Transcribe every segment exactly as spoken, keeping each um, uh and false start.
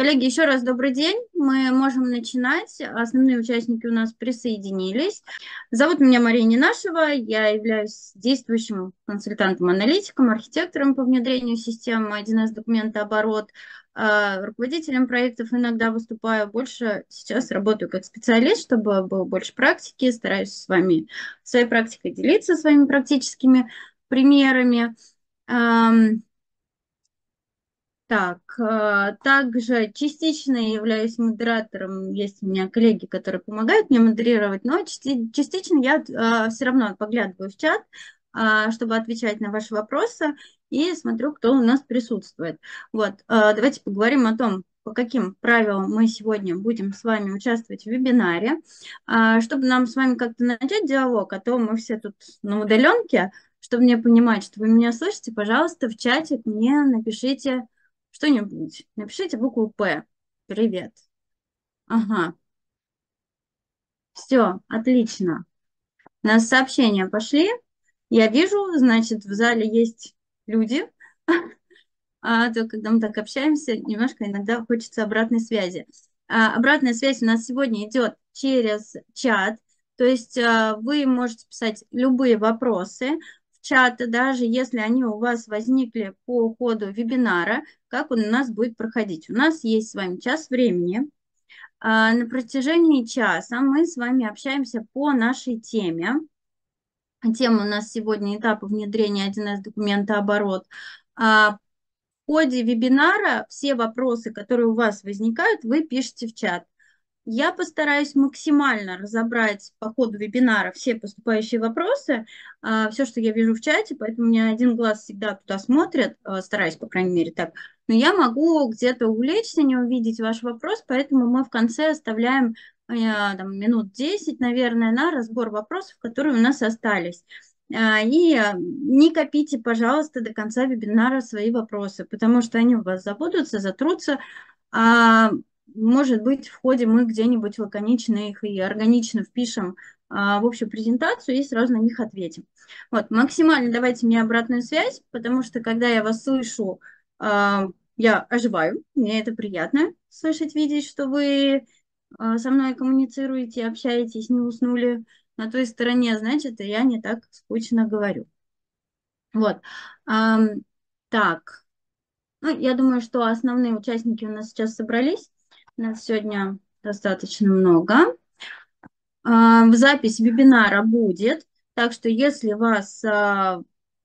Коллеги, еще раз добрый день. Мы можем начинать. Основные участники у нас присоединились. Зовут меня Мария Ненашева. Я являюсь действующим консультантом-аналитиком, архитектором по внедрению системы один эс-документооборот, руководителем проектов иногда выступаю, больше сейчас работаю как специалист, чтобы было больше практики, стараюсь с вами своей практикой делиться, своими практическими примерами. Так, также частично я являюсь модератором, есть у меня коллеги, которые помогают мне модерировать, но частично я все равно поглядываю в чат, чтобы отвечать на ваши вопросы, и смотрю, кто у нас присутствует. Вот, давайте поговорим о том, по каким правилам мы сегодня будем с вами участвовать в вебинаре. Чтобы нам с вами как-то начать диалог, а то мы все тут на удаленке, чтобы мне понимать, что вы меня слышите, пожалуйста, в чате мне напишите что-нибудь. Напишите букву «П». Привет. Ага. Все, отлично. У нас сообщения пошли. Я вижу, значит, в зале есть люди, а то, когда мы так общаемся, немножко иногда хочется обратной связи. А обратная связь у нас сегодня идет через чат, то есть а, вы можете писать любые вопросы в чат, даже если они у вас возникли по ходу вебинара, как он у нас будет проходить. У нас есть с вами час времени. А, на протяжении часа мы с вами общаемся по нашей теме. Тема у нас сегодня этапы внедрения один эс-документооборот. В ходе вебинара все вопросы, которые у вас возникают, вы пишете в чат. Я постараюсь максимально разобрать по ходу вебинара все поступающие вопросы, все, что я вижу в чате, поэтому у меня один глаз всегда туда смотрит, стараюсь, по крайней мере, так. Но я могу где-то увлечься, не увидеть ваш вопрос, поэтому мы в конце оставляем там, минут десять, наверное, на разбор вопросов, которые у нас остались. И не копите, пожалуйста, до конца вебинара свои вопросы, потому что они у вас забудутся, затрутся. А, может быть, в ходе мы где-нибудь лаконично их и органично впишем а, в общую презентацию и сразу на них ответим. Вот, максимально давайте мне обратную связь, потому что, когда я вас слышу, а, я оживаю, мне это приятно слышать, видеть, что вы со мной коммуницируете, общаетесь, не уснули на той стороне, значит, я не так скучно говорю. Вот. Um, так. Ну, я думаю, что основные участники у нас сейчас собрались. Нас сегодня достаточно много. Uh, запись вебинара будет. Так что, если вас uh,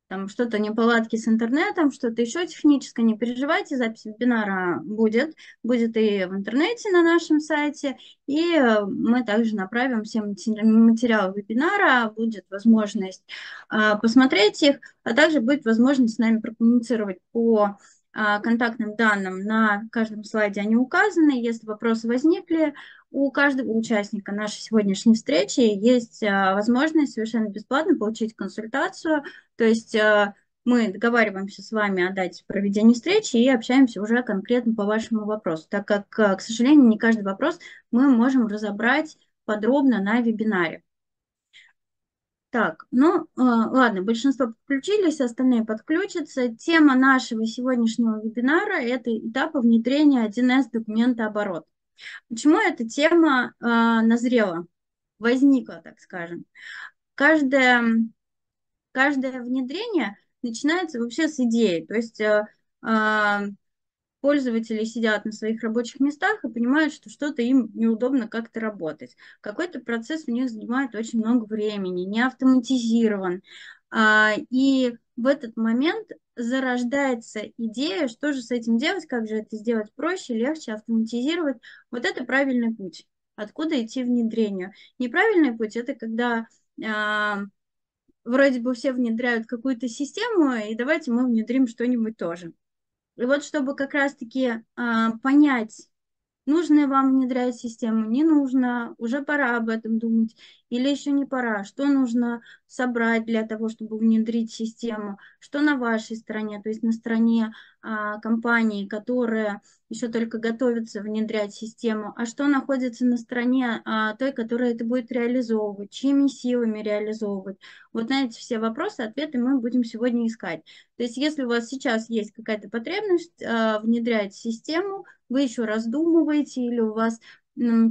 там что-то неполадки с интернетом, что-то еще техническое, не переживайте, запись вебинара будет, будет и в интернете на нашем сайте, и мы также направим все материалы вебинара, будет возможность а, посмотреть их, а также будет возможность с нами прокоммуницировать по а, контактным данным, на каждом слайде они указаны, если вопросы возникли, у каждого участника нашей сегодняшней встречи есть возможность совершенно бесплатно получить консультацию. То есть мы договариваемся с вами о дате проведения встречи и общаемся уже конкретно по вашему вопросу, так как, к сожалению, не каждый вопрос мы можем разобрать подробно на вебинаре. Так, ну ладно, большинство подключились, остальные подключатся. Тема нашего сегодняшнего вебинара – это этапы внедрения один эс-документооборот. Почему эта тема э, назрела, возникла, так скажем? Каждое, каждое внедрение начинается вообще с идеи. То есть э, э, пользователи сидят на своих рабочих местах и понимают, что что-то им неудобно как-то работать. Какой-то процесс у них занимает очень много времени, не автоматизирован. Э, и в этот момент зарождается идея, что же с этим делать, как же это сделать проще, легче, автоматизировать. Вот это правильный путь, откуда идти внедрению. Неправильный путь – это когда э, вроде бы все внедряют какую-то систему, и давайте мы внедрим что-нибудь тоже. И вот чтобы как раз-таки э, понять, нужно вам внедрять систему, не нужно, уже пора об этом думать, или еще не пора, что нужно собрать для того, чтобы внедрить систему, что на вашей стороне, то есть на стороне а, компаний, которые еще только готовятся внедрять систему, а что находится на стороне а, той, которая это будет реализовывать, чьими силами реализовывать. Вот на эти все вопросы, ответы мы будем сегодня искать. То есть если у вас сейчас есть какая-то потребность а, внедрять систему, вы еще раздумываете или у вас...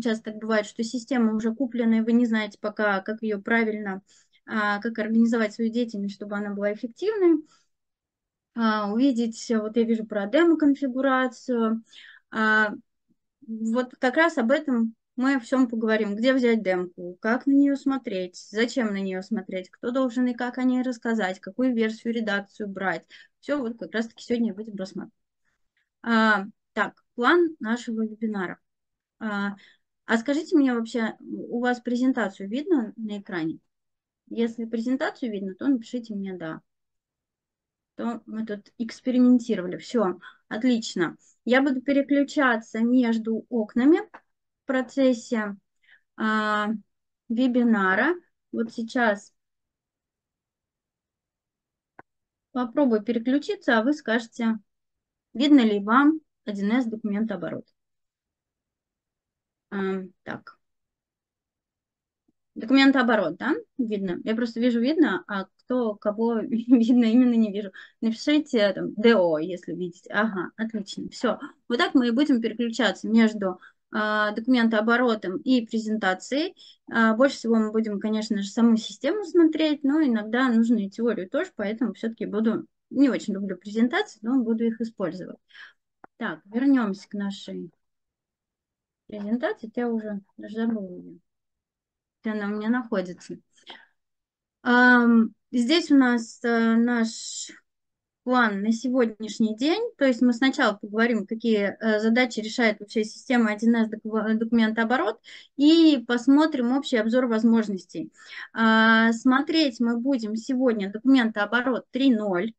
Часто так бывает, что система уже куплена, и вы не знаете пока, как ее правильно, как организовать свою деятельность, чтобы она была эффективной. Увидеть, вот я вижу про демо-конфигурацию. Вот как раз об этом мы всем поговорим. Где взять демку, как на нее смотреть, зачем на нее смотреть, кто должен и как о ней рассказать, какую версию, редакцию брать. Все вот как раз-таки сегодня будем рассматривать. Так, план нашего вебинара. А скажите мне вообще, у вас презентацию видно на экране? Если презентацию видно, то напишите мне «да». То мы тут экспериментировали. Все, отлично. Я буду переключаться между окнами в процессе а, вебинара. Вот сейчас попробую переключиться, а вы скажете, видно ли вам один эс документооборот. Так, документооборот, да, видно? Я просто вижу, видно, а кто, кого видно, именно не вижу. Напишите там ДО, если видите. Ага, отлично, все. Вот так мы и будем переключаться между э, документооборотом и презентацией. Э, больше всего мы будем, конечно же, саму систему смотреть, но иногда нужно и теорию тоже, поэтому все-таки буду, не очень люблю презентации, но буду их использовать. Так, вернемся к нашей... презентации, я уже даже забыла, где она у меня находится. Здесь у нас наш план на сегодняшний день, то есть мы сначала поговорим, какие задачи решает вообще система один эс документооборот, и посмотрим общий обзор возможностей. Смотреть мы будем сегодня документооборот три ноль.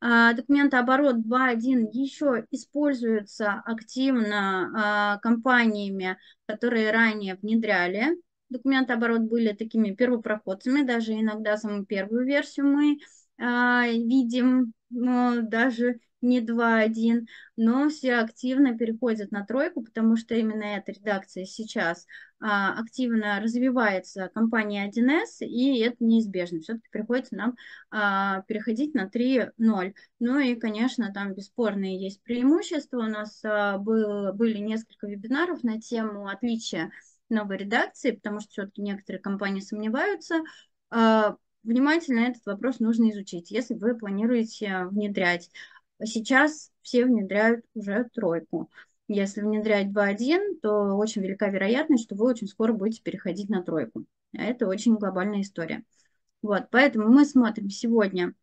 Документооборот два точка один еще используется активно компаниями, которые ранее внедряли. Документооборот были такими первопроходцами, даже иногда самую первую версию мы видим, но даже не два точка один, но все активно переходят на тройку, потому что именно эта редакция сейчас а, активно развивается, компания один эс, и это неизбежно. Все-таки приходится нам а, переходить на три ноль. Ну и, конечно, там бесспорные есть преимущества. У нас а, было, были несколько вебинаров на тему отличия новой редакции, потому что все-таки некоторые компании сомневаются. А, внимательно этот вопрос нужно изучить, если вы планируете внедрять. Сейчас все внедряют уже тройку. Если внедрять два точка один, то очень велика вероятность, что вы очень скоро будете переходить на тройку. Это очень глобальная история. Вот, поэтому мы смотрим сегодня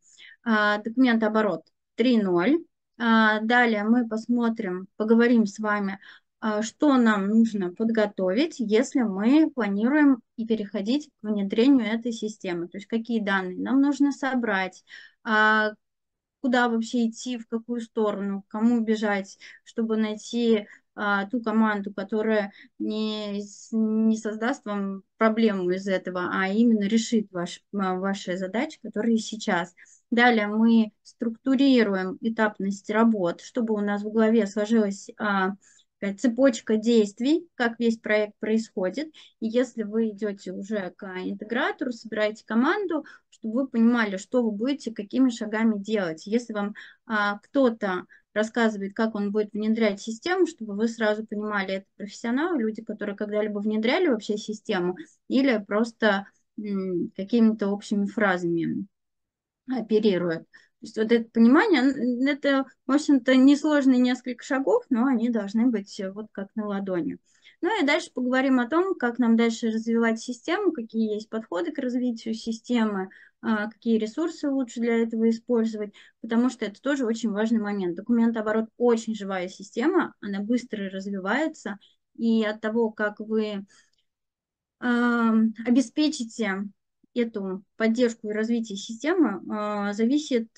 а, документооборот три ноль. А, далее мы посмотрим, поговорим с вами, а, что нам нужно подготовить, если мы планируем и переходить к внедрению этой системы. То есть какие данные нам нужно собрать, а, куда вообще идти, в какую сторону, к кому бежать, чтобы найти а, ту команду, которая не, не создаст вам проблему из этого, а именно решит ваш, ваши задачи, которые сейчас. Далее мы структурируем этапность работ, чтобы у нас в голове сложилась а, цепочка действий, как весь проект происходит. И если вы идете уже к интегратору, собираете команду, чтобы вы понимали, что вы будете, какими шагами делать. Если вам а, кто-то рассказывает, как он будет внедрять систему, чтобы вы сразу понимали, это профессионалы, люди, которые когда-либо внедряли вообще систему, или просто какими-то общими фразами оперируют. То есть вот это понимание, это, в общем-то, несложные несколько шагов, но они должны быть вот как на ладони. Ну и дальше поговорим о том, как нам дальше развивать систему, какие есть подходы к развитию системы, какие ресурсы лучше для этого использовать, потому что это тоже очень важный момент. Документооборот очень живая система, она быстро развивается, и от того, как вы э, обеспечите эту поддержку и развитие системы э, зависит,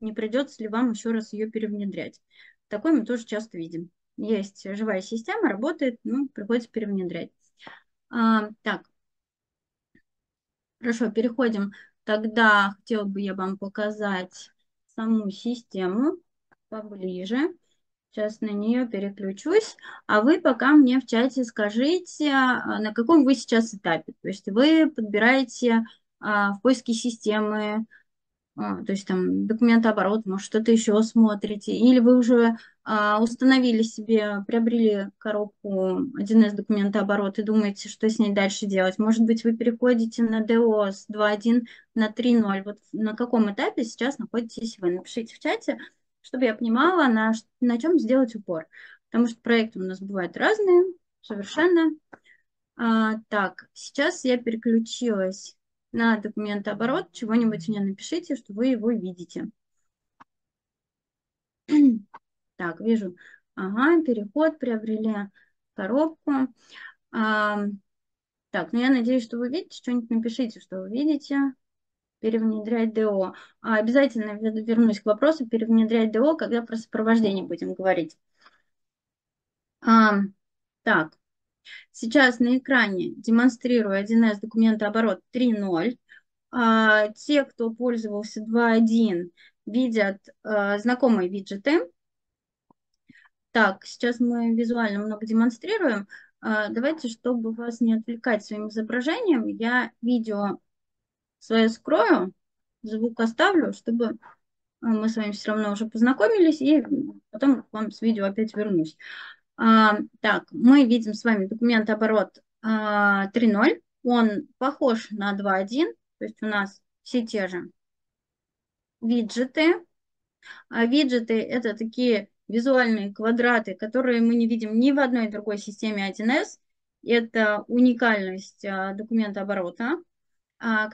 не придется ли вам еще раз ее перевнедрять. Такое мы тоже часто видим. Есть живая система, работает, ну, приходится перевнедрять. А, так, хорошо, переходим к Тогда хотела бы я вам показать саму систему поближе. Сейчас на нее переключусь. А вы пока мне в чате скажите, на каком вы сейчас этапе. То есть вы подбираете а, в поиске системы, а, то есть там документооборот, может что-то еще смотрите. Или вы уже а, установили себе, приобрели коробку один эс документооборот и думаете, что с ней дальше делать. Может быть, вы переходите на ДО с два точка один на три точка ноль. Вот на каком этапе сейчас находитесь вы? Напишите в чате, чтобы я понимала, на, на чем сделать упор. Потому что проекты у нас бывают разные, совершенно. А, так, сейчас я переключилась на документооборот. Чего-нибудь мне напишите, что вы его видите. Так, вижу. Ага, переход, приобрели коробку. А, так, ну я надеюсь, что вы видите. Что-нибудь напишите, что вы видите. Перевнедрять ДО. А обязательно вернусь к вопросу перевнедрять ДО, когда про сопровождение будем говорить. А, так, сейчас на экране демонстрирую один эс документооборот три точка ноль. А, те, кто пользовался два точка один, видят а, знакомые виджеты. Так, сейчас мы визуально много демонстрируем. А, давайте, чтобы вас не отвлекать своим изображением, я видео свое скрою, звук оставлю, чтобы мы с вами все равно уже познакомились, и потом к вам с видео опять вернусь. А, так, мы видим с вами документооборот а, три точка ноль. Он похож на два точка один, то есть у нас все те же виджеты. А виджеты — это такие визуальные квадраты, которые мы не видим ни в одной другой системе один эс. Это уникальность а, документооборота,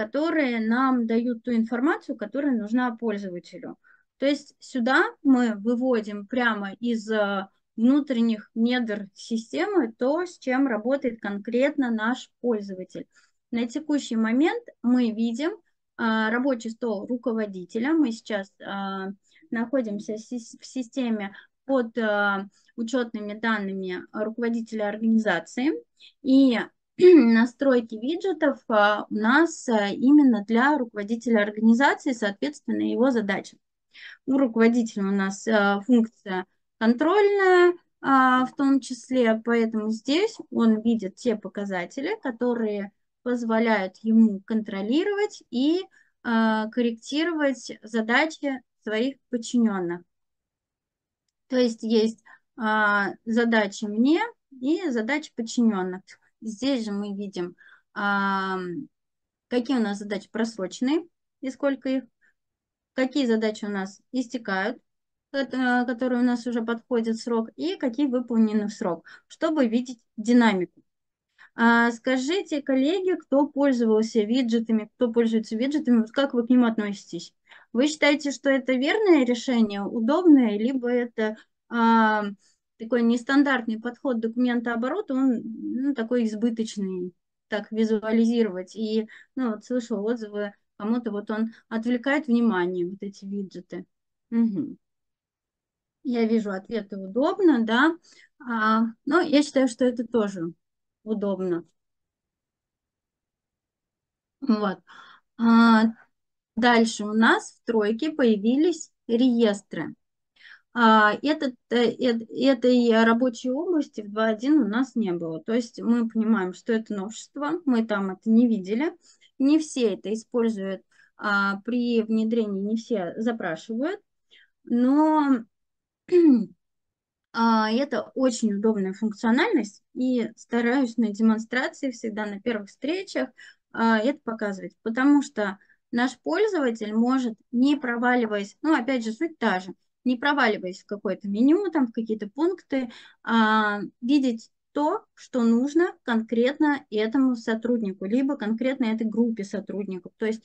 которые нам дают ту информацию, которая нужна пользователю. То есть сюда мы выводим прямо из внутренних недр системы то, с чем работает конкретно наш пользователь. На текущий момент мы видим рабочий стол руководителя. Мы сейчас находимся в системе под учетными данными руководителя организации, и настройки виджетов у нас именно для руководителя организации, соответственно, его задача. У руководителя у нас функция контрольная, в том числе, поэтому здесь он видит те показатели, которые позволяют ему контролировать и корректировать задачи своих подчиненных. То есть есть задачи мне и задачи подчиненных. Здесь же мы видим, какие у нас задачи просроченные и сколько их, какие задачи у нас истекают, которые у нас уже подходят в срок, и какие выполнены в срок, чтобы видеть динамику. Скажите, коллеги, кто пользовался виджетами, кто пользуется виджетами, как вы к ним относитесь? Вы считаете, что это верное решение, удобное, либо это такой нестандартный подход документооборота, он ну, такой избыточный, так визуализировать. И ну, вот слышала отзывы, кому-то вот он отвлекает внимание, вот эти виджеты. Угу. Я вижу, ответы удобно, да. А, но я считаю, что это тоже удобно. Вот. А, дальше у нас в тройке появились реестры. Этот, этой рабочей области в два точка один у нас не было. То есть мы понимаем, что это новшество, мы там это не видели. Не все это используют, при внедрении не все запрашивают. Но это очень удобная функциональность, и стараюсь на демонстрации всегда на первых встречах это показывать, потому что наш пользователь может, не проваливаясь, ну опять же суть та же, не проваливаясь в какое-то меню, там, в какие-то пункты, а, видеть то, что нужно конкретно этому сотруднику, либо конкретно этой группе сотрудников. То есть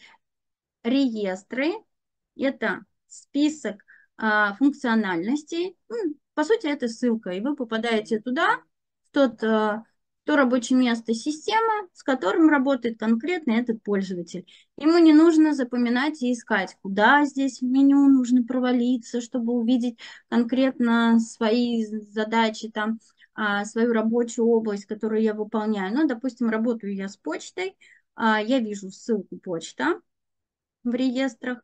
реестры – это список а, функциональностей. Ну, по сути, это ссылка, и вы попадаете туда, в тот, а, то рабочее место системы, с которым работает конкретно этот пользователь. Ему не нужно запоминать и искать, куда здесь в меню нужно провалиться, чтобы увидеть конкретно свои задачи, там, свою рабочую область, которую я выполняю. Ну, допустим, работаю я с почтой, я вижу ссылку почта, в реестрах.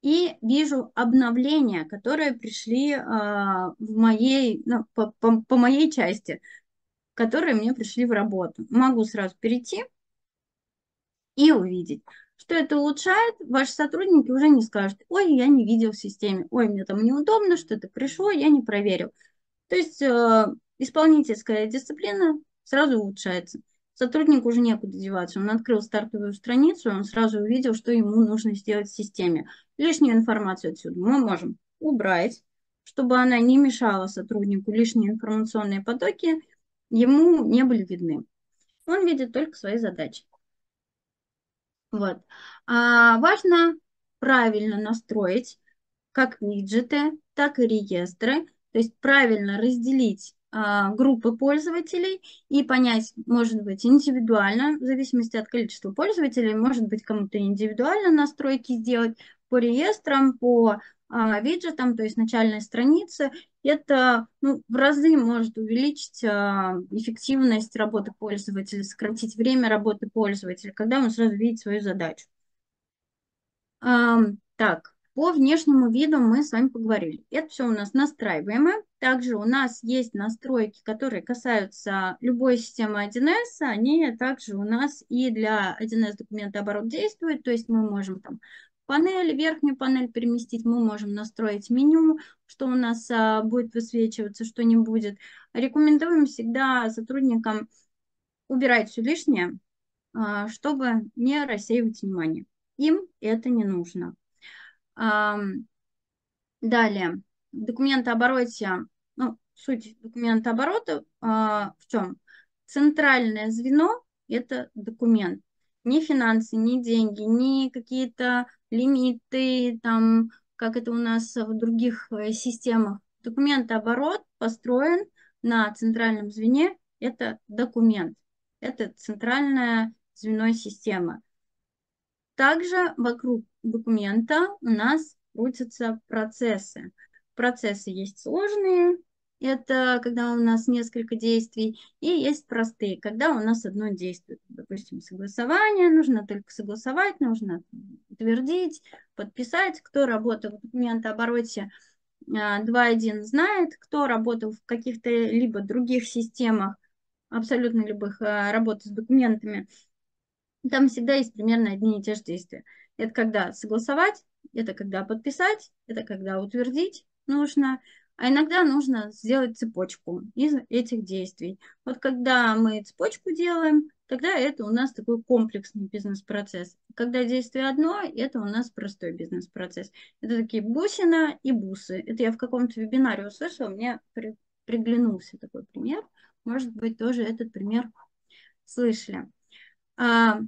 И вижу обновления, которые пришли э, в моей, ну, по, по, по моей части, которые мне пришли в работу. Могу сразу перейти и увидеть, что это улучшает. Ваши сотрудники уже не скажут: ой, я не видел в системе, ой, мне там неудобно, что-то пришло, я не проверил. То есть э, исполнительская дисциплина сразу улучшается. Сотрудник уже некуда деваться. Он открыл стартовую страницу, он сразу увидел, что ему нужно сделать в системе. Лишнюю информацию отсюда мы можем убрать, чтобы она не мешала сотруднику, лишние информационные потоки ему не были видны. Он видит только свои задачи. Вот. А важно правильно настроить как виджеты, так и реестры. То есть правильно разделить группы пользователей и понять, может быть, индивидуально, в зависимости от количества пользователей, может быть, кому-то индивидуально настройки сделать по реестрам, по а, виджетам, то есть начальной странице. Это, ну, в разы может увеличить а, эффективность работы пользователя, сократить время работы пользователя, когда он сразу видит свою задачу. А, так. По внешнему виду мы с вами поговорили. Это все у нас настраиваемое. Также у нас есть настройки, которые касаются любой системы один эс. Они также у нас и для один эс документооборот действуют. То есть мы можем там панель, верхнюю панель переместить, мы можем настроить меню, что у нас а, будет высвечиваться, что не будет. Рекомендуем всегда сотрудникам убирать все лишнее, а, чтобы не рассеивать внимание. Им это не нужно. Далее, в документообороте, ну, суть документооборота э, в чем? Центральное звено – это документ. Не финансы, не деньги, не какие-то лимиты, там, как это у нас в других системах. Документооборот построен на центральном звене – это документ. Это центральное звено системы. Также вокруг документа у нас крутятся процессы. Процессы есть сложные, это когда у нас несколько действий, и есть простые, когда у нас одно действие. Допустим, согласование, нужно только согласовать, нужно утвердить, подписать. Кто работал в документообороте два точка один знает, кто работал в каких-то либо других системах, абсолютно любых работ с документами. Там всегда есть примерно одни и те же действия. Это когда согласовать, это когда подписать, это когда утвердить нужно. А иногда нужно сделать цепочку из этих действий. Вот когда мы цепочку делаем, тогда это у нас такой комплексный бизнес-процесс. Когда действие одно, это у нас простой бизнес-процесс. Это такие бусина и бусы. Это я в каком-то вебинаре услышала, мне при- приглянулся такой пример. Может быть, тоже этот пример слышали. А,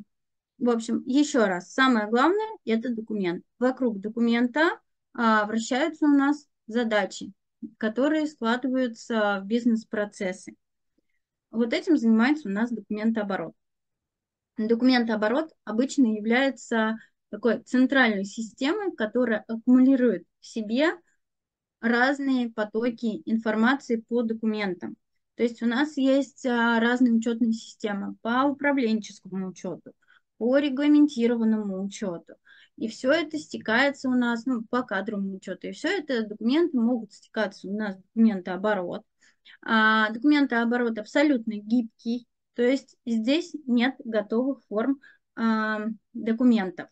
в общем, еще раз, самое главное – это документ. Вокруг документа а, вращаются у нас задачи, которые складываются в бизнес-процессы. Вот этим занимается у нас документооборот. Документооборот обычно является такой центральной системой, которая аккумулирует в себе разные потоки информации по документам. То есть у нас есть разные учетные системы по управленческому учету, по регламентированному учету. И все это стекается у нас, ну, по кадровому учету. И все это документы могут стекаться у нас в документооборот. А документооборот абсолютно гибкий, то есть здесь нет готовых форм а, документов.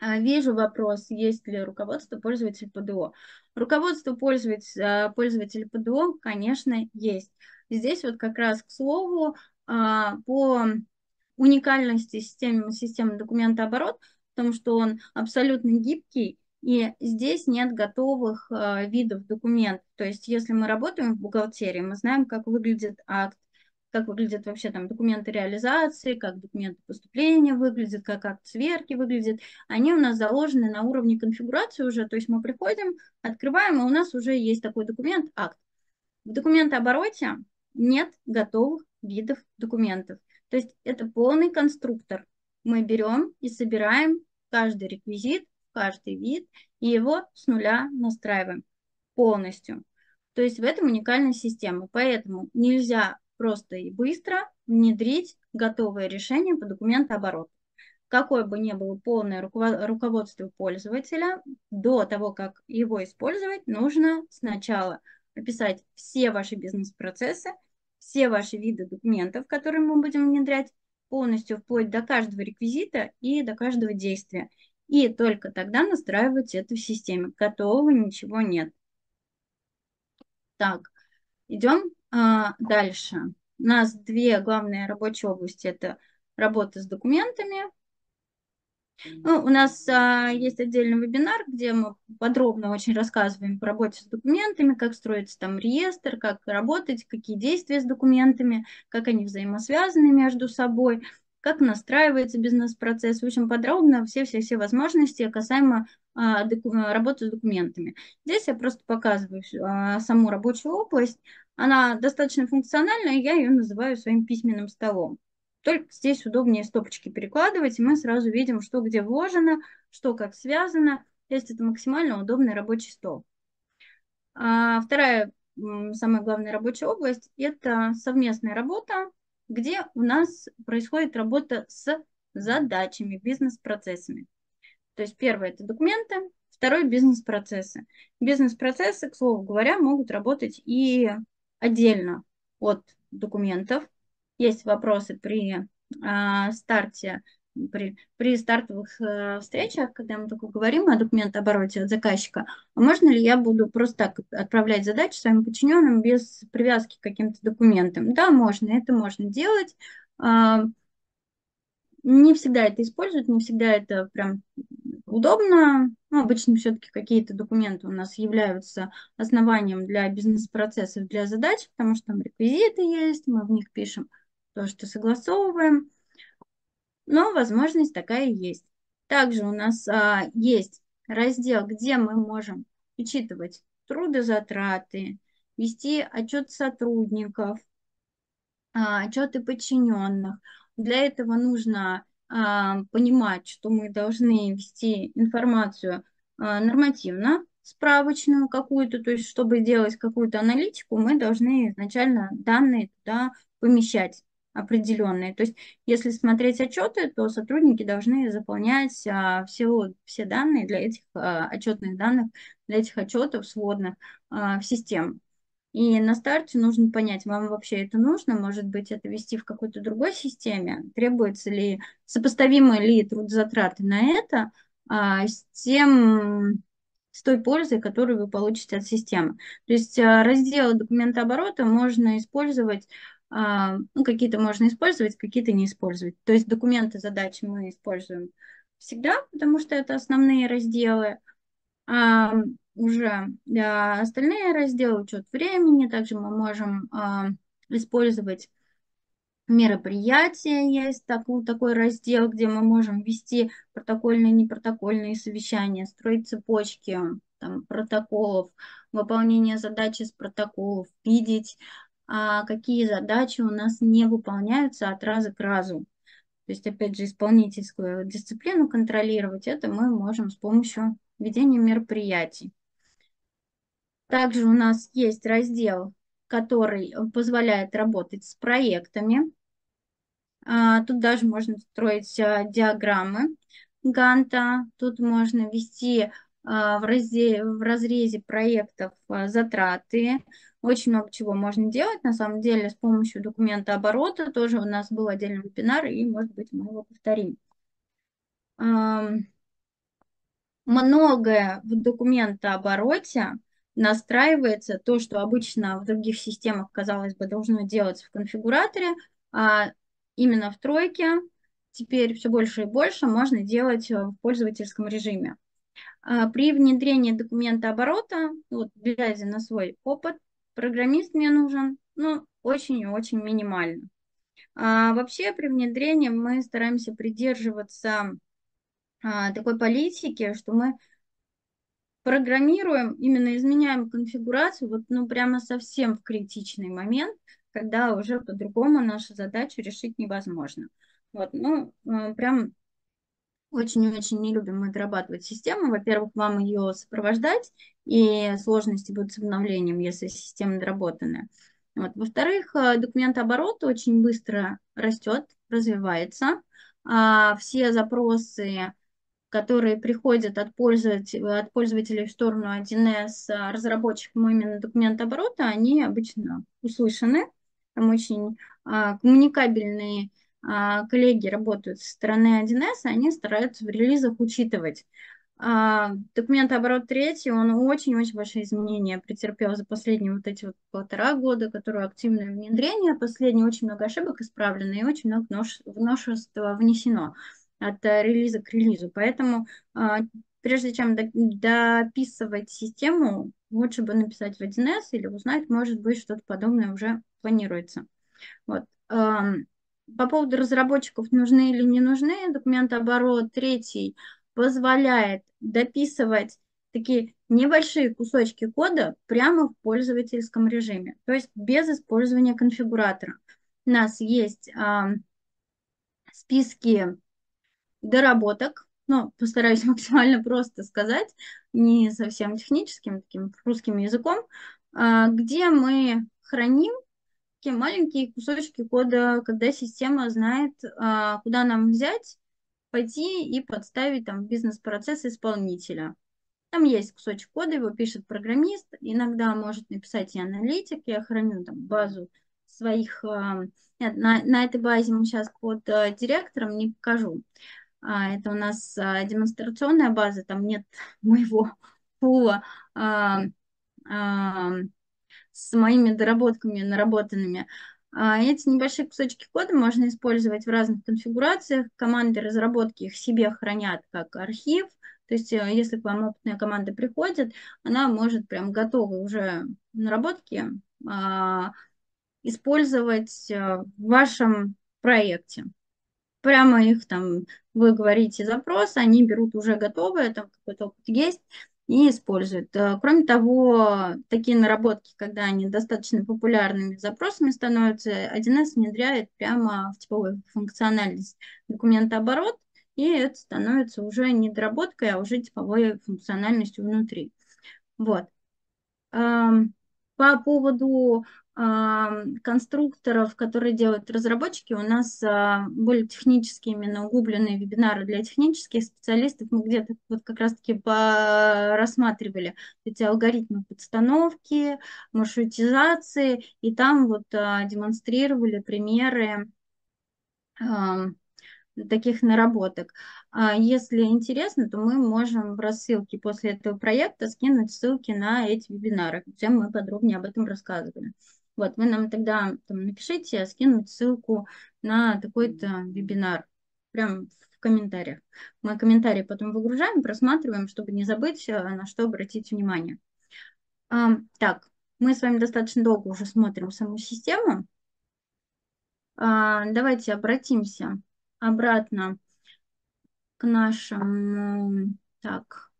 Вижу вопрос, есть ли руководство пользователя ПДО. Руководство пользователя, пользователя ПДО, конечно, есть. Здесь вот как раз, к слову, по уникальности системы, системы документооборот, потому что он абсолютно гибкий, и здесь нет готовых видов документов. То есть если мы работаем в бухгалтерии, мы знаем, как выглядит акт, как выглядят вообще там документы реализации, как документы поступления выглядят, как акт сверки выглядит. Они у нас заложены на уровне конфигурации уже, то есть мы приходим, открываем, и у нас уже есть такой документ, акт. В документообороте нет готовых видов документов. То есть это полный конструктор. Мы берем и собираем каждый реквизит, каждый вид, и его с нуля настраиваем полностью. То есть в этом уникальная система. Поэтому нельзя просто и быстро внедрить готовое решение по документообороту. какое бы ни было полное руководство пользователя, до того, как его использовать, нужно сначала описать все ваши бизнес-процессы, все ваши виды документов, которые мы будем внедрять полностью, вплоть до каждого реквизита и до каждого действия. И только тогда настраивать это в системе. Готового ничего нет. Так, идем а, дальше. У нас две главные рабочие области. Это работа с документами. Ну, у нас а, есть отдельный вебинар, где мы подробно очень рассказываем про работу с документами, как строится там реестр, как работать, какие действия с документами, как они взаимосвязаны между собой, как настраивается бизнес-процесс. В общем, подробно все-все-все возможности касаемо а, работы с документами. Здесь я просто показываю а, саму рабочую область. Она достаточно функциональная, я ее называю своим письменным столом. Только здесь удобнее стопочки перекладывать, и мы сразу видим, что где вложено, что как связано. То есть это максимально удобный рабочий стол. А вторая, самая главная рабочая область – это совместная работа, где у нас происходит работа с задачами, бизнес-процессами. То есть первое – это документы, второе – бизнес-процессы. Бизнес-процессы, к слову говоря, могут работать и отдельно от документов. Есть вопросы при э, старте, при, при стартовых э, встречах, когда мы только говорим о документообороте от заказчика. А можно ли я буду просто так отправлять задачи своим подчиненным без привязки к каким-то документам? Да, можно, это можно делать. Э, не всегда это используют, не всегда это прям удобно. Ну, обычно все-таки какие-то документы у нас являются основанием для бизнес-процессов, для задач, потому что там реквизиты есть, мы в них пишем то, что согласовываем, но возможность такая есть. Также у нас а, есть раздел, где мы можем учитывать трудозатраты, вести отчет сотрудников, а, отчеты подчиненных. Для этого нужно а, понимать, что мы должны вести информацию а, нормативно, справочную какую-то, то есть чтобы делать какую-то аналитику, мы должны изначально данные туда помещать определенные. То есть, если смотреть отчеты, то сотрудники должны заполнять а, все, все данные для этих а, отчетных данных, для этих отчетов сводных а, в систему. И на старте нужно понять, вам вообще это нужно, может быть, это вести в какой-то другой системе, требуется ли, сопоставимы ли трудозатраты на это а, с тем, с той пользой, которую вы получите от системы. То есть а, разделы документооборота можно использовать. Ну, какие-то можно использовать, какие-то не использовать. То есть документы, задачи мы используем всегда, потому что это основные разделы. А уже для остальные разделы, учет времени, также мы можем а, использовать мероприятия. Есть такой, такой раздел, где мы можем вести протокольные, непротокольные совещания, строить цепочки там, протоколов, выполнение задачи с протоколов, видеть, какие задачи у нас не выполняются от раза к разу. То есть, опять же, исполнительскую дисциплину контролировать, это мы можем с помощью ведения мероприятий. Также у нас есть раздел, который позволяет работать с проектами. Тут даже можно строить диаграммы Ганта. Тут можно вести в разрезе, в разрезе проектов затраты. Очень много чего можно делать, на самом деле, с помощью документооборота. Тоже у нас был отдельный вебинар, и, может быть, мы его повторим. Многое в документообороте настраивается, то, что обычно в других системах, казалось бы, должно делаться в конфигураторе, а именно в тройке теперь все больше и больше можно делать в пользовательском режиме. При внедрении документооборота, вот, глядя на свой опыт, программист мне нужен, ну, очень и очень минимально. А вообще при внедрении мы стараемся придерживаться а, такой политики, что мы программируем, именно изменяем конфигурацию, вот, ну, прямо совсем в критичный момент, когда уже по-другому нашу задачу решить невозможно. Вот, ну, прям очень-очень не любим мы дорабатывать систему. Во-первых, вам ее сопровождать, и сложности будут с обновлением, если система доработанная. Во-вторых, документооборот очень быстро растет, развивается. а, все запросы, которые приходят от пользователей, от пользователей в сторону один эс разработчикам именно документооборота, они обычно услышаны. Там очень а, коммуникабельные а, коллеги работают со стороны один эс, они стараются в релизах учитывать. А, документооборот третий, он очень-очень большие изменения претерпел за последние вот эти вот полтора года, которые активное внедрение, последние очень много ошибок исправлено и очень много новшеств внесено от релиза к релизу. Поэтому а, прежде чем дописывать систему, лучше бы написать в один эс или узнать, может быть, что-то подобное уже планируется. Вот. А, по поводу разработчиков, нужны или не нужны, документооборот третий позволяет дописывать такие небольшие кусочки кода прямо в пользовательском режиме, то есть без использования конфигуратора. У нас есть а, списки доработок, ну, постараюсь максимально просто сказать, не совсем техническим, таким русским языком, а, где мы храним такие маленькие кусочки кода, когда система знает, а, куда нам взять, пойти и подставить там бизнес-процесс исполнителя. Там есть кусочек кода, его пишет программист, иногда может написать и аналитик. Я храню там базу своих... Нет, на, на этой базе мы сейчас под директором не покажу. Это у нас демонстрационная база, там нет моего пула а, а, с моими доработками наработанными. Эти небольшие кусочки кода можно использовать в разных конфигурациях. Команды разработки их себе хранят как архив. То есть если к вам опытная команда приходит, она может прям готовы уже наработки а, использовать в вашем проекте. Прямо их там, вы говорите запрос, они берут уже готовые, там какой-то опыт есть, и используют. Кроме того, такие наработки, когда они достаточно популярными запросами становятся, один эс внедряет прямо в типовую функциональность документооборот, и это становится уже не доработкой, а уже типовой функциональностью внутри. Вот. По поводу конструкторов, которые делают разработчики, у нас были технические, именно углубленные вебинары для технических специалистов. Мы где-то вот как раз-таки рассматривали эти алгоритмы подстановки, маршрутизации, и там вот демонстрировали примеры таких наработок. Если интересно, то мы можем в рассылке после этого проекта скинуть ссылки на эти вебинары, где мы подробнее об этом рассказывали. Вот, вы нам тогда там напишите, а скинуть ссылку на такой-то вебинар прям в комментариях. Мы комментарии потом выгружаем, просматриваем, чтобы не забыть, на что обратить внимание. А, так, мы с вами достаточно долго уже смотрим саму систему. А, давайте обратимся обратно к нашему, так,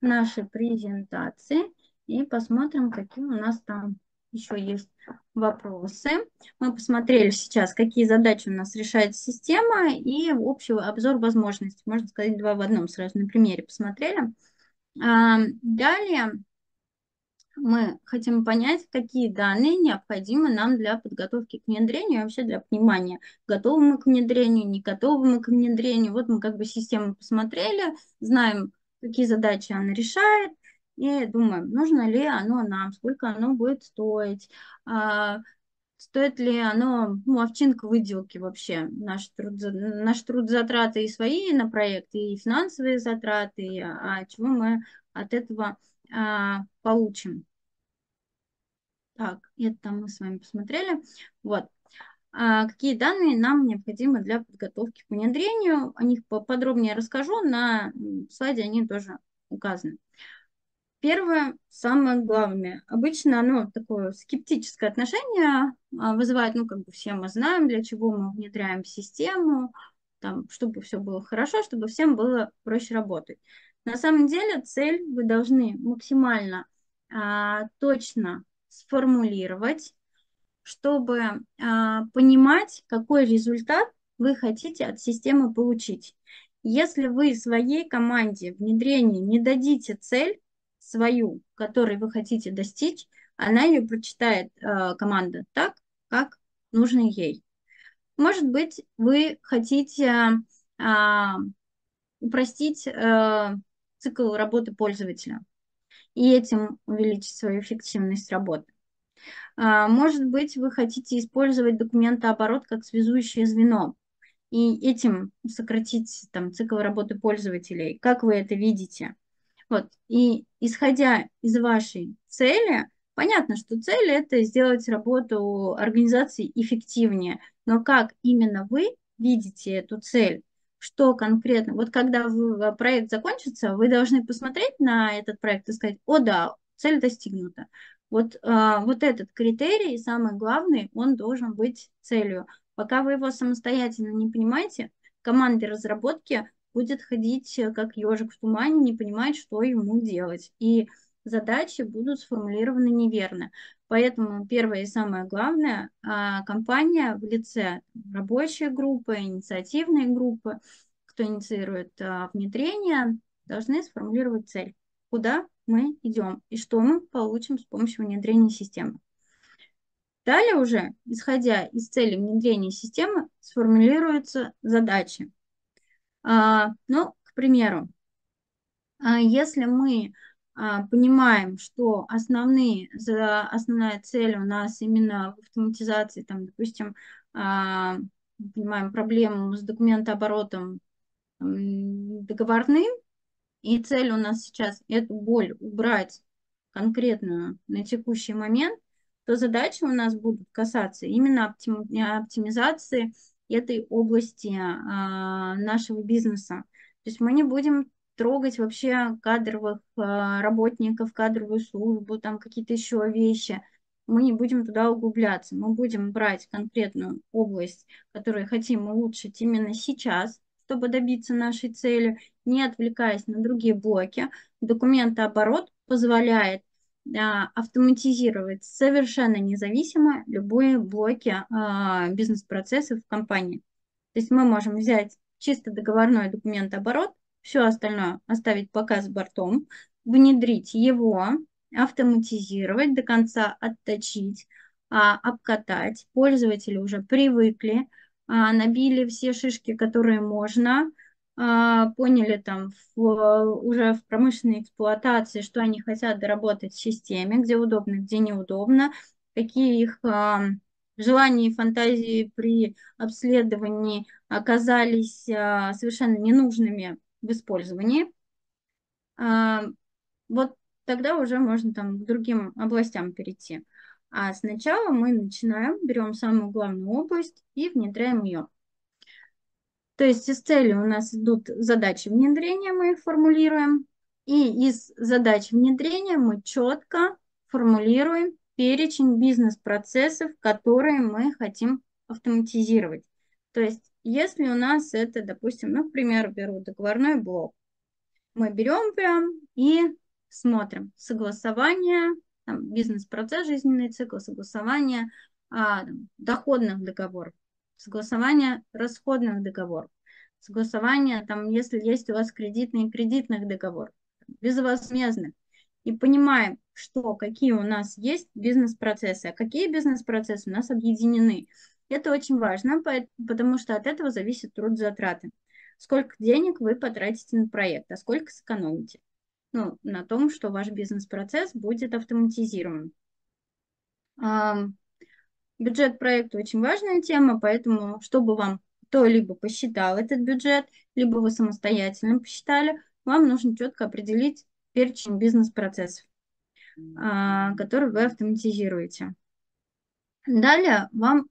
нашей презентации и посмотрим, какие у нас там еще есть вопросы. Мы посмотрели сейчас, какие задачи у нас решает система и общий обзор возможностей. Можно сказать, два в одном сразу на примере посмотрели. Далее мы хотим понять, какие данные необходимы нам для подготовки к внедрению и вообще для понимания, готовы мы к внедрению, не готовы мы к внедрению. Вот мы как бы систему посмотрели, знаем, какие задачи она решает, и думаем, нужно ли оно нам, сколько оно будет стоить, а, стоит ли оно, ну, овчинка выделки вообще, наш труд, наш труд затраты и свои на проект, и финансовые затраты, и, а чего мы от этого а, получим. Так, это мы с вами посмотрели. Вот. А какие данные нам необходимы для подготовки к внедрению, о них подробнее расскажу, на слайде они тоже указаны. Первое, самое главное, обычно оно такое скептическое отношение вызывает, ну, как бы все мы знаем, для чего мы внедряем систему, там, чтобы все было хорошо, чтобы всем было проще работать. На самом деле цель вы должны максимально а, точно сформулировать, чтобы а, понимать, какой результат вы хотите от системы получить. Если вы своей команде внедрения не дадите цель, свою, которую вы хотите достичь, она ее прочитает э, команда так, как нужно ей. Может быть, вы хотите а, упростить а, цикл работы пользователя и этим увеличить свою эффективность работы. А, может быть, вы хотите использовать документооборот как связующее звено и этим сократить там, цикл работы пользователей. Как вы это видите? Вот. И исходя из вашей цели, понятно, что цель – это сделать работу организации эффективнее, но как именно вы видите эту цель, что конкретно? Вот когда вы, проект закончится, вы должны посмотреть на этот проект и сказать: о да, цель достигнута. Вот, э, вот этот критерий, самый главный, он должен быть целью. Пока вы его самостоятельно не понимаете, команда разработки будет ходить как ежик в тумане, не понимать, что ему делать. И задачи будут сформулированы неверно. Поэтому первое и самое главное, компания в лице рабочей группы, инициативной группы, кто инициирует внедрение, должны сформулировать цель, куда мы идем и что мы получим с помощью внедрения системы. Далее уже, исходя из цели внедрения системы, сформулируются задачи. Ну, к примеру, если мы понимаем, что основные, основная цель у нас именно в автоматизации, там, допустим, понимаем проблему с документооборотом договорным, и цель у нас сейчас эту боль убрать конкретную на текущий момент, то задачи у нас будут касаться именно оптимизации этой области нашего бизнеса. То есть мы не будем трогать вообще кадровых работников, кадровую службу, там какие-то еще вещи. Мы не будем туда углубляться. Мы будем брать конкретную область, которую хотим улучшить именно сейчас, чтобы добиться нашей цели, не отвлекаясь на другие блоки. Документооборот позволяет да, автоматизировать совершенно независимо любые блоки а, бизнес-процессов в компании. То есть мы можем взять чисто договорной документооборот, все остальное оставить пока с бортом, внедрить его, автоматизировать, до конца отточить, обкатать. Пользователи уже привыкли, набили все шишки, которые можно, поняли там в, уже в промышленной эксплуатации, что они хотят доработать в системе, где удобно, где неудобно, какие их желания и фантазии при обследовании оказались совершенно ненужными в использовании. Вот тогда уже можно там к другим областям перейти. А сначала мы начинаем, берем самую главную область и внедряем ее. То есть из цели у нас идут задачи внедрения, мы их формулируем. И из задач внедрения мы четко формулируем перечень бизнес-процессов, которые мы хотим автоматизировать. То есть если у нас это, допустим, ну, к примеру, беру договорной блок, мы берем прям и смотрим согласование, бизнес-процесс, жизненный цикл, согласование а, доходных договоров, согласование расходных договоров, согласование, там, если есть у вас кредитные кредитных договоров, безвозмездных, и понимаем, что какие у нас есть бизнес-процессы, а какие бизнес-процессы у нас объединены. Это очень важно, потому что от этого зависит трудозатраты. Сколько денег вы потратите на проект, а сколько сэкономите? Ну, на том, что ваш бизнес-процесс будет автоматизирован. Бюджет проекта очень важная тема, поэтому, чтобы вам кто-либо посчитал этот бюджет, либо вы самостоятельно посчитали, вам нужно четко определить перечень бизнес-процессов, которые вы автоматизируете. Далее вам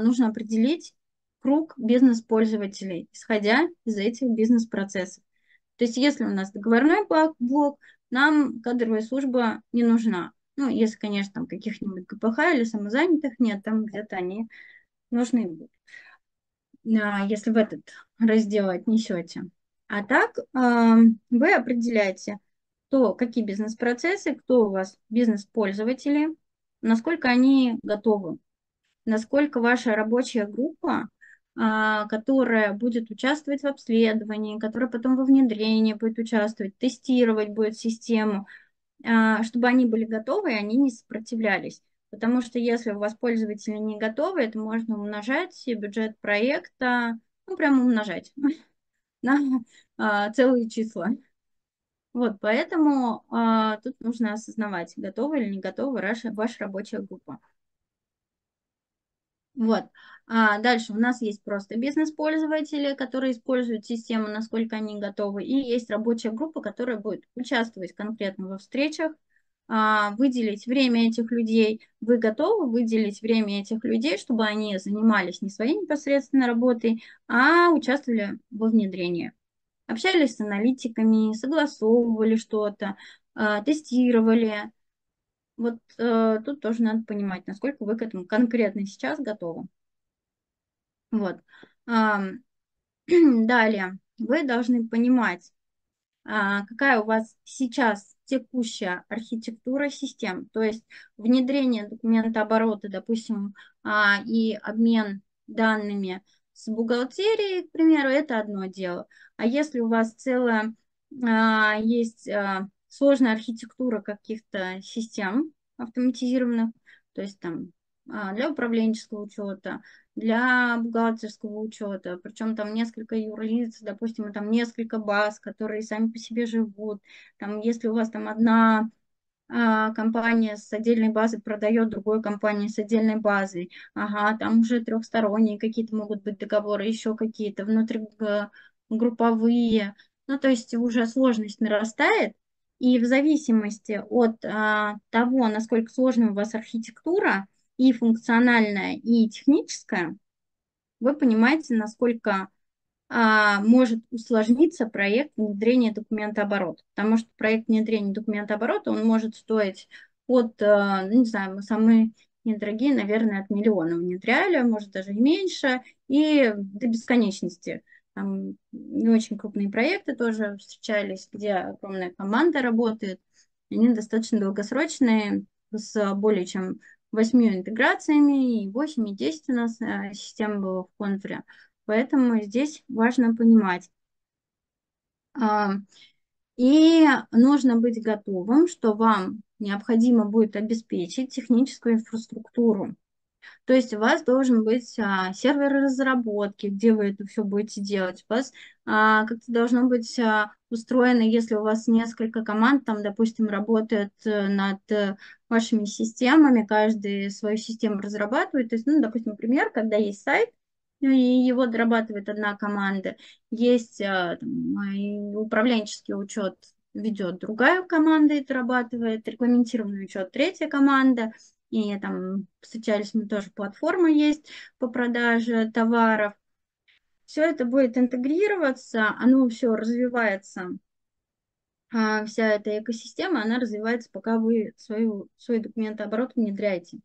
нужно определить круг бизнес-пользователей, исходя из этих бизнес-процессов. То есть если у нас договорной блок, нам кадровая служба не нужна. Ну, если, конечно, там каких-нибудь ка пэ ха или самозанятых нет, там где-то они нужны будут, если в этот раздел отнесете. А так вы определяете, кто, какие бизнес-процессы, кто у вас бизнес-пользователи, насколько они готовы, насколько ваша рабочая группа, которая будет участвовать в обследовании, которая потом во внедрении будет участвовать, тестировать будет систему, чтобы они были готовы и они не сопротивлялись. Потому что если у вас пользователи не готовы, это можно умножать и бюджет проекта, ну, прямо умножать на а, целые числа. Вот, поэтому а, тут нужно осознавать, готова или не готова ваша, ваша рабочая группа. Вот. А дальше у нас есть просто бизнес-пользователи, которые используют систему, насколько они готовы, и есть рабочая группа, которая будет участвовать конкретно во встречах, выделить время этих людей. Вы готовы выделить время этих людей, чтобы они занимались не своей непосредственной работой, а участвовали во внедрении. Общались с аналитиками, согласовывали что-то, тестировали. Вот тут тоже надо понимать, насколько вы к этому конкретно сейчас готовы. Вот. Далее. Вы должны понимать, какая у вас сейчас текущая архитектура систем, то есть внедрение документооборота, допустим, и обмен данными с бухгалтерией, к примеру, это одно дело. А если у вас целая есть сложная архитектура каких-то систем автоматизированных, то есть там для управленческого учета, для бухгалтерского учета, причем там несколько юрлиц, допустим, там несколько баз, которые сами по себе живут, там если у вас там одна а, компания с отдельной базой продает другой компании с отдельной базой, ага, там уже трехсторонние какие-то могут быть договоры, еще какие-то внутригрупповые, ну то есть уже сложность нарастает, и в зависимости от а, того, насколько сложна у вас архитектура, и функциональная, и техническая, вы понимаете, насколько а, может усложниться проект внедрения документооборота. Потому что проект внедрения документооборота, он может стоить от, а, ну, не знаю, мы самые недорогие, наверное, от миллиона внедряли, может даже и меньше, и до бесконечности. Там не очень крупные проекты тоже встречались, где огромная команда работает, они достаточно долгосрочные, с более чем восьмью интеграциями, и восемь и десять у нас э, систем было в контуре. Поэтому здесь важно понимать. А, и нужно быть готовым, что вам необходимо будет обеспечить техническую инфраструктуру. То есть у вас должен быть а, сервер разработки, где вы это все будете делать. У вас а, как-то должно быть а, устроено, если у вас несколько команд, там, допустим, работают над вашими системами, каждый свою систему разрабатывает. То есть, ну, допустим, пример, когда есть сайт, и его дорабатывает одна команда, есть а, там, управленческий учет ведет другая команда и дорабатывает, регламентированный учет третья команда. И там встречались мы тоже, платформа есть по продаже товаров. Все это будет интегрироваться, оно все развивается. А вся эта экосистема, она развивается, пока вы свою, свой документооборот внедряете.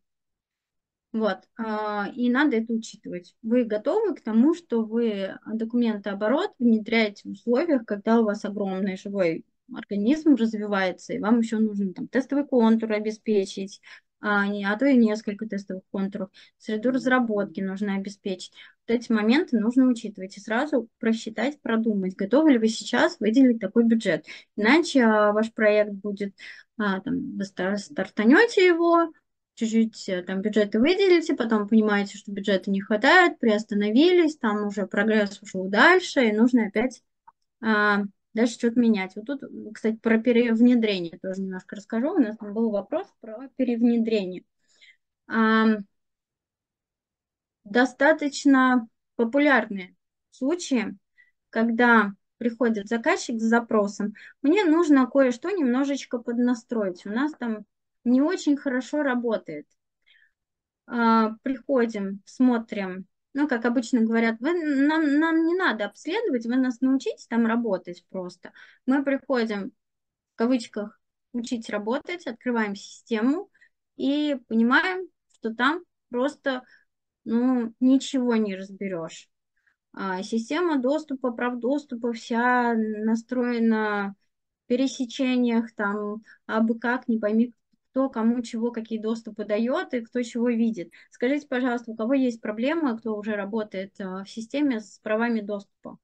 Вот. А, и надо это учитывать. Вы готовы к тому, что вы документооборот внедряете в условиях, когда у вас огромный живой организм развивается, и вам еще нужно там тестовый контур обеспечить, А, не, а то и несколько тестовых контуров. Среду разработки нужно обеспечить. Вот эти моменты нужно учитывать и сразу просчитать, продумать, готовы ли вы сейчас выделить такой бюджет. Иначе а, ваш проект будет, а, там, вы стартанете его, чуть-чуть там бюджеты выделите, потом понимаете, что бюджета не хватает, приостановились, там уже прогресс ушел дальше, и нужно опять а, дальше что-то менять. Вот тут, кстати, про перевнедрение тоже немножко расскажу. У нас там был вопрос про перевнедрение. Достаточно популярные случаи, когда приходит заказчик с запросом, мне нужно кое-что немножечко поднастроить, у нас там не очень хорошо работает. Приходим, смотрим. Ну, как обычно говорят, вы, нам, нам не надо обследовать, вы нас научите там работать просто. Мы приходим, в кавычках, учить работать, открываем систему и понимаем, что там просто, ну, ничего не разберешь. А система доступа, прав доступа вся настроена в пересечениях, там, абы как, не пойми, кто кому чего, какие доступы дает и кто чего видит. Скажите, пожалуйста, у кого есть проблемы, кто уже работает в системе с правами доступа?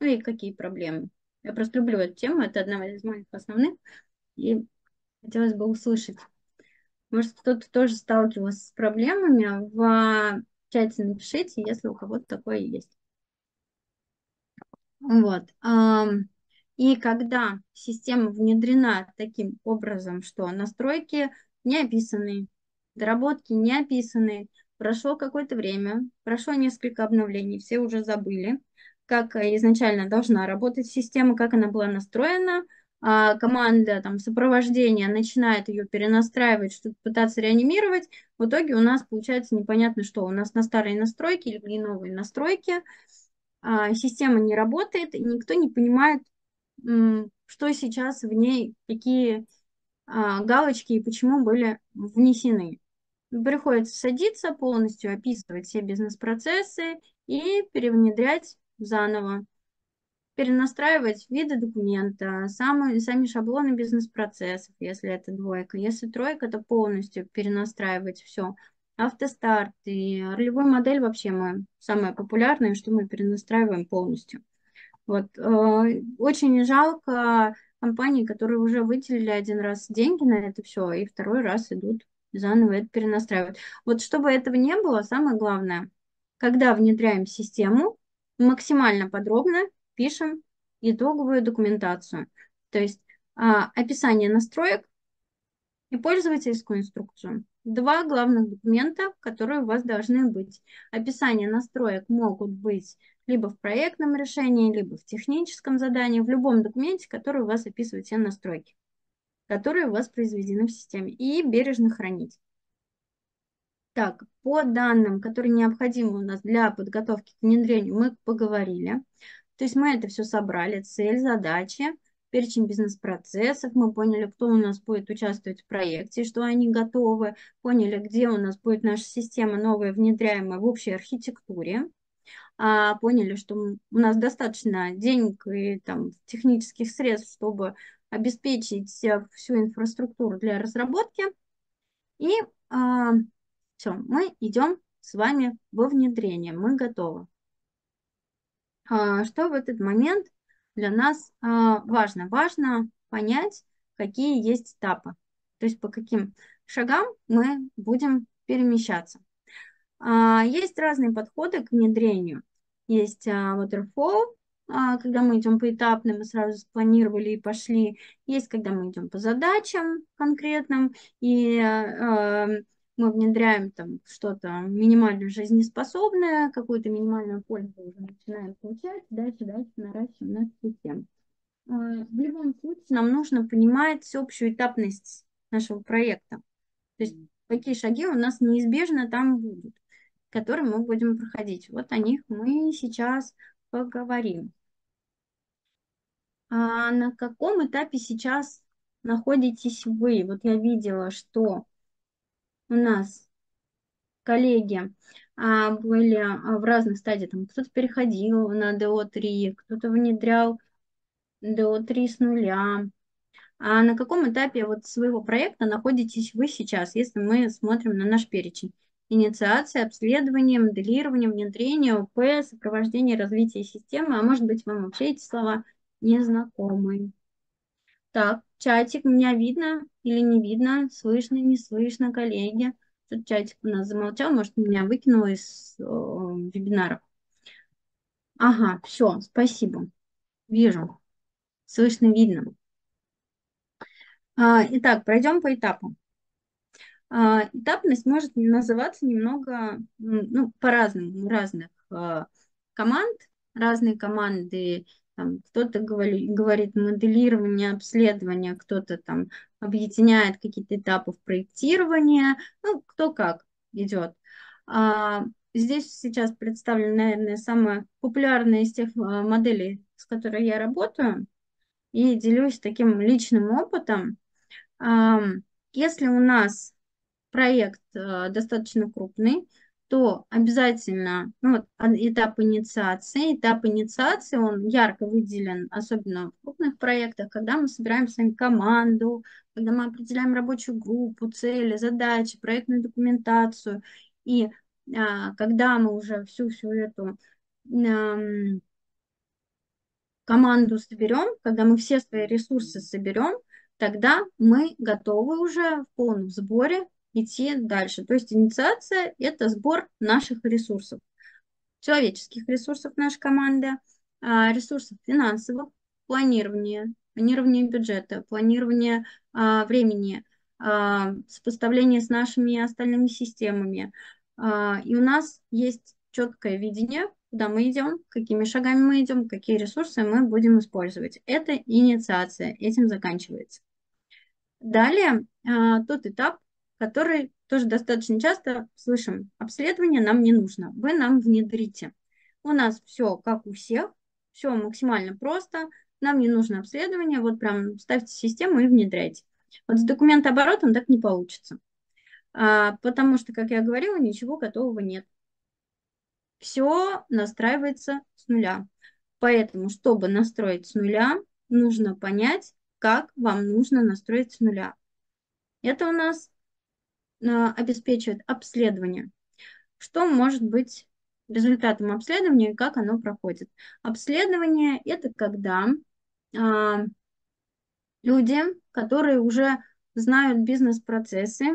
Ну и какие проблемы? Я просто люблю эту тему, это одна из моих основных, и хотелось бы услышать. Может, кто-то тоже сталкивался с проблемами. В чате напишите, если у кого-то такое есть. Вот. И когда система внедрена таким образом, что настройки не описаны, доработки не описаны, прошло какое-то время, прошло несколько обновлений, все уже забыли, как изначально должна работать система, как она была настроена. Команда там, сопровождения начинает ее перенастраивать, что-то пытаться реанимировать. В итоге у нас получается непонятно что. У нас на старые настройки или новые настройки система не работает, и никто не понимает, что сейчас в ней, какие галочки и почему были внесены. Приходится садиться, полностью описывать все бизнес-процессы и перевнедрять заново, перенастраивать виды документа, самые, сами шаблоны бизнес-процессов, если это двойка. Если тройка, то полностью перенастраивать все. Автостарт и ролевую модель вообще мы, самое популярное, что мы перенастраиваем полностью. Вот. Очень жалко компаний, которые уже выделили один раз деньги на это все, и второй раз идут заново это перенастраивать. Вот чтобы этого не было, самое главное, когда внедряем систему, максимально подробно пишем итоговую документацию. То есть а, описание настроек и пользовательскую инструкцию. Два главных документа, которые у вас должны быть. Описание настроек могут быть либо в проектном решении, либо в техническом задании, в любом документе, который у вас описывает все настройки, которые у вас произведены в системе, и бережно хранить. Так, по данным, которые необходимы у нас для подготовки к внедрению, мы поговорили. То есть мы это все собрали, цель, задачи, перечень бизнес-процессов, мы поняли, кто у нас будет участвовать в проекте, что они готовы, поняли, где у нас будет наша система новая, внедряемая в общей архитектуре, а, поняли, что у нас достаточно денег и там, технических средств, чтобы обеспечить всю инфраструктуру для разработки. И а, все, мы идем с вами во внедрение, мы готовы. А, что в этот момент для нас а, важно? Важно понять, какие есть этапы, то есть по каким шагам мы будем перемещаться. А, есть разные подходы к внедрению. Есть а, waterfall, когда мы идем поэтапно, мы сразу спланировали и пошли. Есть, когда мы идем по задачам конкретным, и э, мы внедряем там что-то минимально жизнеспособное, какую-то минимальную пользу уже начинаем получать, дальше, дальше наращиваем нашу систему. Э, в любом случае нам нужно понимать общую этапность нашего проекта. То есть какие шаги у нас неизбежно там будут, которые мы будем проходить. Вот о них мы сейчас поговорим. А на каком этапе сейчас находитесь вы? Вот я видела, что у нас коллеги а, были в разных стадиях. Кто-то переходил на ди о три, кто-то внедрял ди о три с нуля. А на каком этапе вот своего проекта находитесь вы сейчас, если мы смотрим на наш перечень? Инициация, обследование, моделирование, внедрение, ОП, сопровождение развития системы. А может быть, вам вообще эти слова незнакомы. Так, чатик, меня видно или не видно? Слышно, не слышно, коллеги? Тут чатик у нас замолчал, может, меня выкинуло из э, вебинара. Ага, все, спасибо. Вижу. Слышно, видно. А, итак, пройдем по этапам. Этапность может называться немного ну, по-разному. У разных э, команд, разные команды, кто-то говорит, говорит моделирование, обследование, кто-то там объединяет какие-то этапы в проектировании, ну, кто как идет. А, здесь сейчас представлена, наверное, самая популярная из тех э, моделей, с которой я работаю, и делюсь таким личным опытом. А, если у нас проект э, достаточно крупный, то обязательно ну, вот, этап инициации. Этап инициации, он ярко выделен, особенно в крупных проектах, когда мы собираем с вами команду, когда мы определяем рабочую группу, цели, задачи, проектную документацию. И э, когда мы уже всю-всю эту э, команду соберем, когда мы все свои ресурсы соберем, тогда мы готовы уже в полном сборе идти дальше. То есть инициация – это сбор наших ресурсов, человеческих ресурсов нашей команды, ресурсов финансовых, планирования, планирования бюджета, планирования а, времени, а, сопоставления с нашими остальными системами. А, и у нас есть четкое видение, куда мы идем, какими шагами мы идем, какие ресурсы мы будем использовать. Это инициация, этим заканчивается. Далее а, тот этап, который тоже достаточно часто слышим. Обследование нам не нужно, вы нам внедрите. У нас все как у всех, все максимально просто, нам не нужно обследование, вот прям ставьте систему и внедряйте. Вот с документооборотом так не получится, а, потому что, как я говорила, ничего готового нет. Все настраивается с нуля. Поэтому, чтобы настроить с нуля, нужно понять, как вам нужно настроить с нуля. Это у нас а, обеспечивает обследование. Что может быть результатом обследования и как оно проходит? Обследование – это когда а, люди, которые уже знают бизнес-процессы,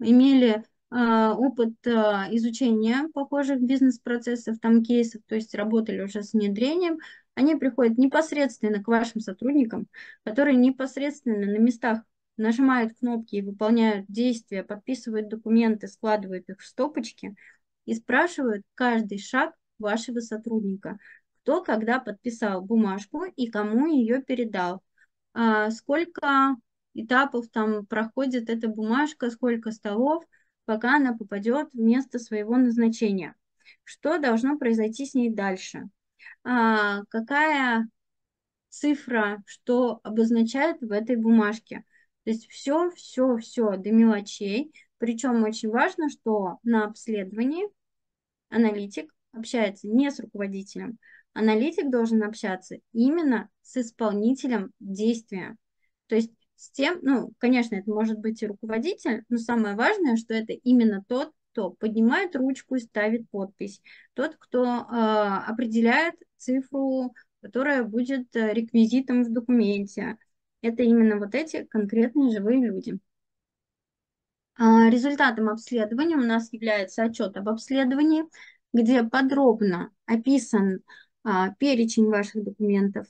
имели опыт изучения похожих бизнес-процессов, там кейсов, то есть работали уже с внедрением, они приходят непосредственно к вашим сотрудникам, которые непосредственно на местах нажимают кнопки и выполняют действия, подписывают документы, складывают их в стопочки и спрашивают каждый шаг вашего сотрудника, кто когда подписал бумажку и кому ее передал, сколько этапов там проходит эта бумажка, сколько столов, пока она попадет в место своего назначения. Что должно произойти с ней дальше? А, какая цифра, что обозначает в этой бумажке? То есть все, все, все до мелочей. Причем очень важно, что на обследовании аналитик общается не с руководителем. Аналитик должен общаться именно с исполнителем действия. То есть с тем, ну, конечно, это может быть и руководитель, но самое важное, что это именно тот, кто поднимает ручку и ставит подпись, тот, кто э, определяет цифру, которая будет реквизитом в документе. Это именно вот эти конкретные живые люди. А результатом обследования у нас является отчет об обследовании, где подробно описан а, перечень ваших документов,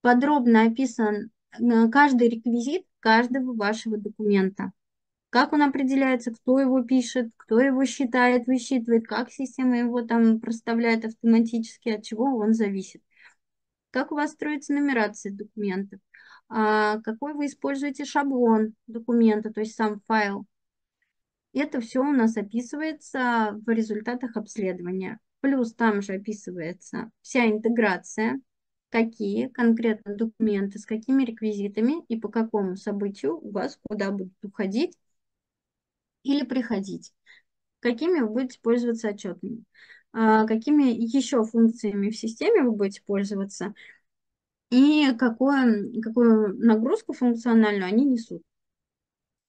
подробно описан каждый реквизит каждого вашего документа. Как он определяется, кто его пишет, кто его считает, высчитывает, как система его там проставляет автоматически, от чего он зависит. Как у вас строится нумерация документов, а какой вы используете шаблон документа, то есть сам файл. Это все у нас описывается в результатах обследования. Плюс там же описывается вся интеграция, какие конкретно документы, с какими реквизитами и по какому событию у вас куда будут уходить или приходить, какими вы будете пользоваться отчетами, какими еще функциями в системе вы будете пользоваться и какую, какую нагрузку функциональную они несут.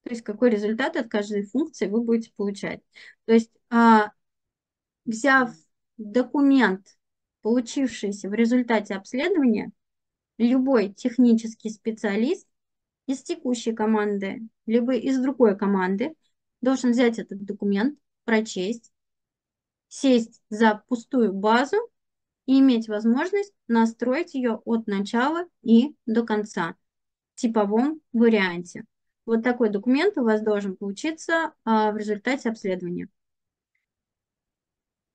То есть какой результат от каждой функции вы будете получать. То есть взяв документ, получившийся в результате обследования, любой технический специалист из текущей команды, либо из другой команды, должен взять этот документ, прочесть, сесть за пустую базу и иметь возможность настроить ее от начала и до конца в типовом варианте. Вот такой документ у вас должен получиться а, в результате обследования.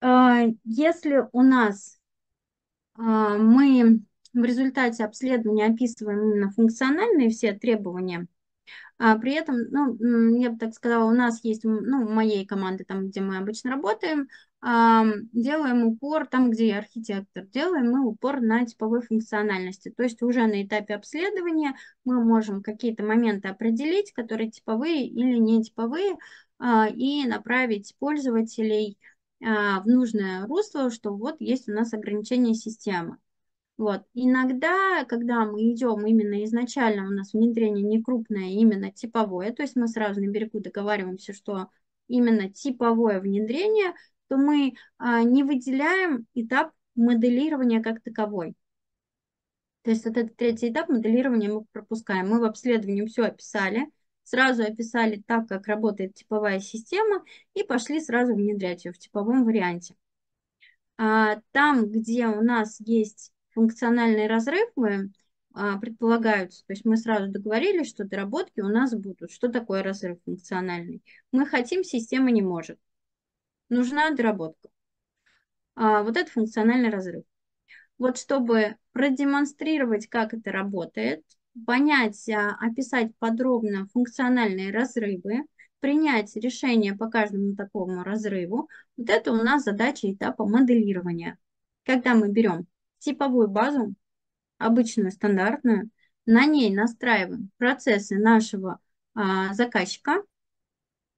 А, если у нас мы в результате обследования описываем именно функциональные все требования. А при этом, ну, я бы так сказала, у нас есть, ну, у моей команды, там, где мы обычно работаем, а, делаем упор, там, где я архитектор, делаем мы упор на типовой функциональности. То есть уже на этапе обследования мы можем какие-то моменты определить, которые типовые или не типовые, а, и направить пользователей в нужное русло, что вот есть у нас ограничение системы. Вот. Иногда, когда мы идем именно изначально, у нас внедрение не крупное, именно типовое, то есть мы сразу на берегу договариваемся, что именно типовое внедрение, то мы а, не выделяем этап моделирования как таковой. То есть вот этот третий этап моделирования мы пропускаем. Мы в обследовании все описали, сразу описали так, как работает типовая система, и пошли сразу внедрять ее в типовом варианте. Там, где у нас есть функциональные разрывы, предполагаются, то есть мы сразу договорились, что доработки у нас будут. Что такое разрыв функциональный? Мы хотим, система не может. Нужна доработка. Вот это функциональный разрыв. Вот чтобы продемонстрировать, как это работает, понять, описать подробно функциональные разрывы, принять решение по каждому такому разрыву, вот это у нас задача этапа моделирования. Когда мы берем типовую базу, обычную, стандартную, на ней настраиваем процессы нашего а, заказчика,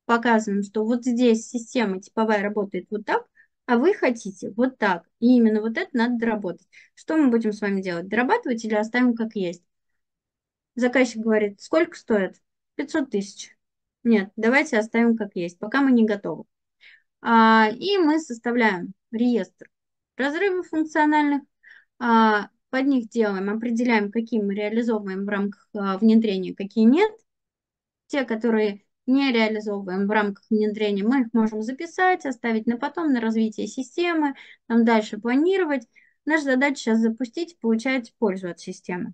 показываем, что вот здесь система типовая работает вот так, а вы хотите вот так. И именно вот это надо доработать. Что мы будем с вами делать? Дорабатывать или оставим как есть? Заказчик говорит, сколько стоит? пятьсот тысяч. Нет, давайте оставим как есть, пока мы не готовы. А, и мы составляем реестр разрывов функциональных, а, под них делаем, определяем, какие мы реализовываем в рамках а, внедрения, какие нет. Те, которые не реализовываем в рамках внедрения, мы их можем записать, оставить на потом, на развитие системы, там дальше планировать. Наша задача сейчас запустить, получать пользу от системы.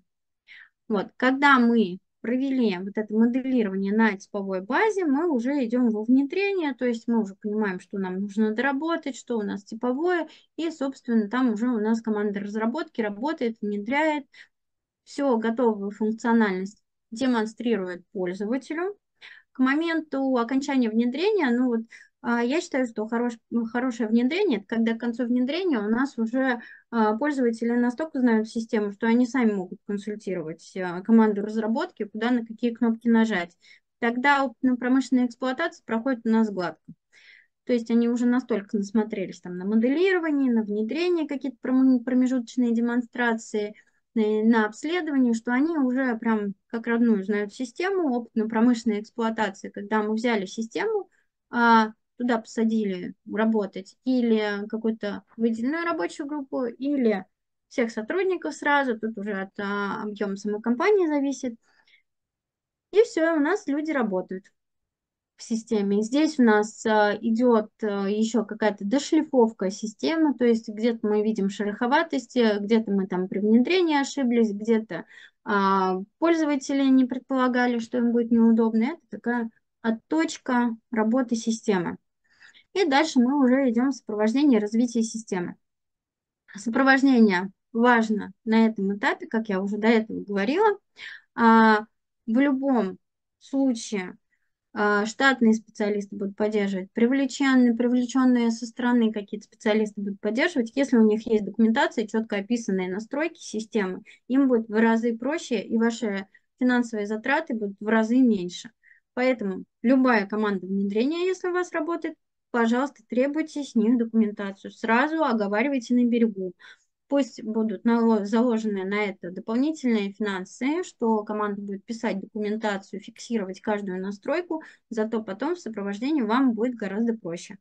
Вот, когда мы провели вот это моделирование на типовой базе, мы уже идем во внедрение, то есть мы уже понимаем, что нам нужно доработать, что у нас типовое, и, собственно, там уже у нас команда разработки работает, внедряет, все готовую функциональность демонстрирует пользователю. К моменту окончания внедрения, ну вот, я считаю, что хорош, хорошее внедрение, это когда к концу внедрения у нас уже пользователи настолько знают систему, что они сами могут консультировать команду разработки, куда на какие кнопки нажать. Тогда опытно-промышленная эксплуатация проходит у нас гладко. То есть они уже настолько насмотрелись там на моделирование, на внедрение, какие-то промежуточные демонстрации, на обследовании, что они уже прям как родную знают систему, опытно-промышленная эксплуатация, когда мы взяли систему, туда посадили работать или какую-то выделенную рабочую группу, или всех сотрудников сразу, тут уже от а, объема самой компании зависит. И все, у нас люди работают в системе. Здесь у нас а, идет а, еще какая-то дошлифовка системы, то есть где-то мы видим шероховатости, где-то мы там при внедрении ошиблись, где-то а, пользователи не предполагали, что им будет неудобно. Это такая отточка работы системы. И дальше мы уже идем в сопровождение развития системы. Сопровождение важно на этом этапе, как я уже до этого говорила. В любом случае штатные специалисты будут поддерживать, привлеченные, привлеченные со стороны какие-то специалисты будут поддерживать. Если у них есть документация, четко описанные настройки системы, им будет в разы проще, и ваши финансовые затраты будут в разы меньше. Поэтому любая команда внедрения, если у вас работает, пожалуйста, требуйте с них документацию. Сразу оговаривайте на берегу. Пусть будут заложены на это дополнительные финансы, что команда будет писать документацию, фиксировать каждую настройку, зато потом в сопровождении вам будет гораздо проще.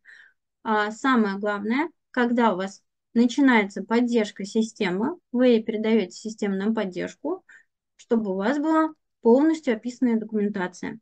А самое главное, когда у вас начинается поддержка системы, вы передаете систему на поддержку, чтобы у вас была полностью описанная документация.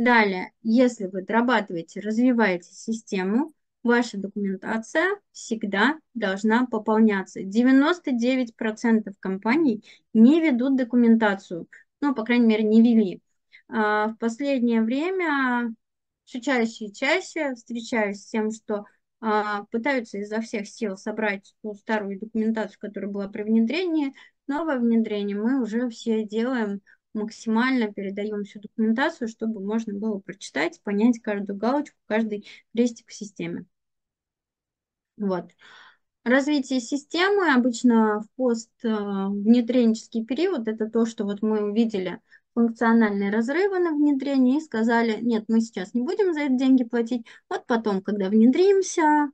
Далее, если вы дорабатываете, развиваете систему, ваша документация всегда должна пополняться. девяносто девять процентов компаний не ведут документацию, ну, по крайней мере, не вели. А в последнее время все чаще и чаще встречаюсь с тем, что а, пытаются изо всех сил собрать ту старую документацию, которая была при внедрении. Новое внедрение мы уже все делаем максимально, передаем всю документацию, чтобы можно было прочитать, понять каждую галочку, каждый крестик в системе. Вот. Развитие системы обычно в поствнедренческий период — это то, что вот мы увидели функциональные разрывы на внедрении и сказали, нет, мы сейчас не будем за это деньги платить, вот потом, когда внедримся,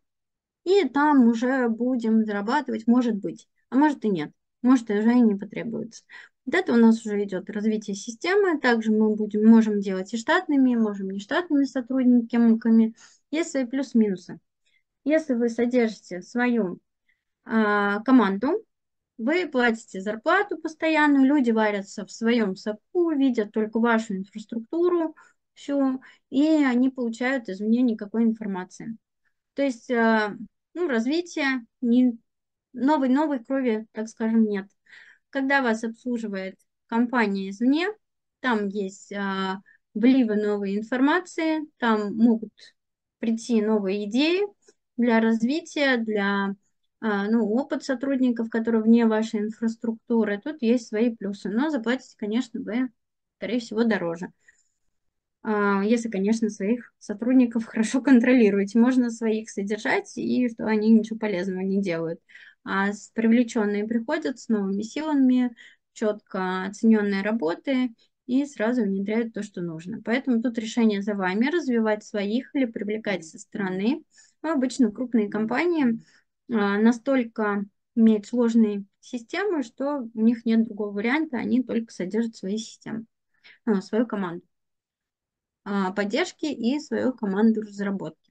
и там уже будем зарабатывать, может быть, а может и нет, может и уже и не потребуется. Вот это у нас уже идет развитие системы. Также мы будем, можем делать и штатными, можем не штатными сотрудниками. Есть свои плюс-минусы. Если вы содержите свою а, команду, Вы платите зарплату постоянную, люди варятся в своем соку, видят только вашу инфраструктуру, все, и они получают из нее никакой информации. То есть, ну, развития, не, новой, новой крови, так скажем, нет. Когда вас обслуживает компания извне, там есть а, вливы новой информации, там могут прийти новые идеи для развития, для а, ну, опыт сотрудников, которые вне вашей инфраструктуры. Тут есть свои плюсы, но заплатите, конечно, вы, скорее всего, дороже. Если, конечно, своих сотрудников хорошо контролируете. Можно своих содержать, и что они ничего полезного не делают. А привлеченные приходят с новыми силами, четко оцененные работы, и сразу внедряют то, что нужно. Поэтому тут решение за вами, развивать своих или привлекать со стороны. Но обычно крупные компании настолько имеют сложные системы, что у них нет другого варианта, они только содержат свои системы, свою команду поддержки и свою команду разработки.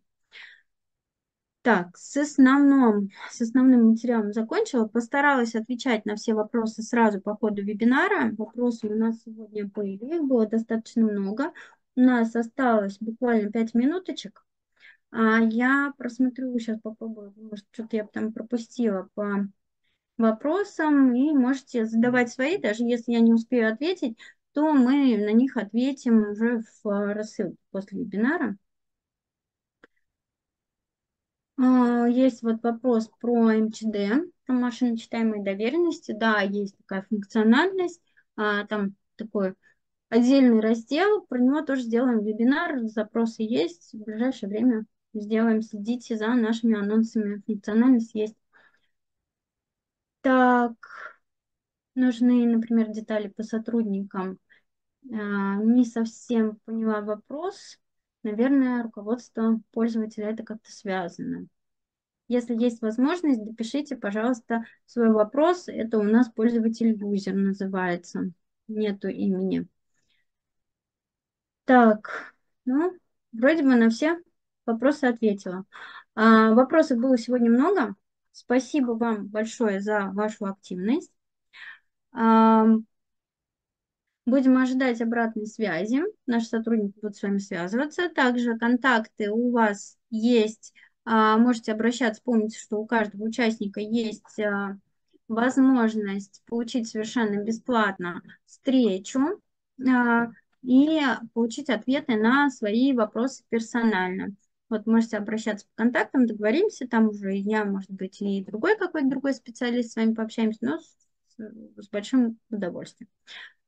Так, с основным, с основным материалом закончила. Постаралась отвечать на все вопросы сразу по ходу вебинара. Вопросы у нас сегодня появились, было достаточно много. У нас осталось буквально пять минуточек. Я просмотрю, сейчас попробую, может, что-то я там пропустила по вопросам. И можете задавать свои, даже если я не успею ответить, то мы на них ответим уже в рассылке после вебинара. Есть вот вопрос про МЧД, про машиночитаемые доверенности. Да, есть такая функциональность, там такой отдельный раздел, про него тоже сделаем вебинар, запросы есть, в ближайшее время сделаем, следите за нашими анонсами, функциональность есть. Так, нужны, например, детали по сотрудникам. Не совсем поняла вопрос. Наверное, руководство пользователя это как-то связано. Если есть возможность, допишите, пожалуйста, свой вопрос. Это у нас пользователь-юзер называется. Нету имени. Так, ну, вроде бы на все вопросы ответила. А, вопросов было сегодня много. Спасибо вам большое за вашу активность. А, Будем ожидать обратной связи. Наши сотрудники будут с вами связываться. Также контакты у вас есть. Можете обращаться. Помните, что у каждого участника есть возможность получить совершенно бесплатно встречу и получить ответы на свои вопросы персонально. Вот можете обращаться по контактам, договоримся. Там уже я, может быть, и другой какой-то другой специалист с вами пообщаемся, но с, с большим удовольствием.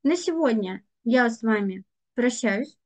На сегодня я с вами прощаюсь.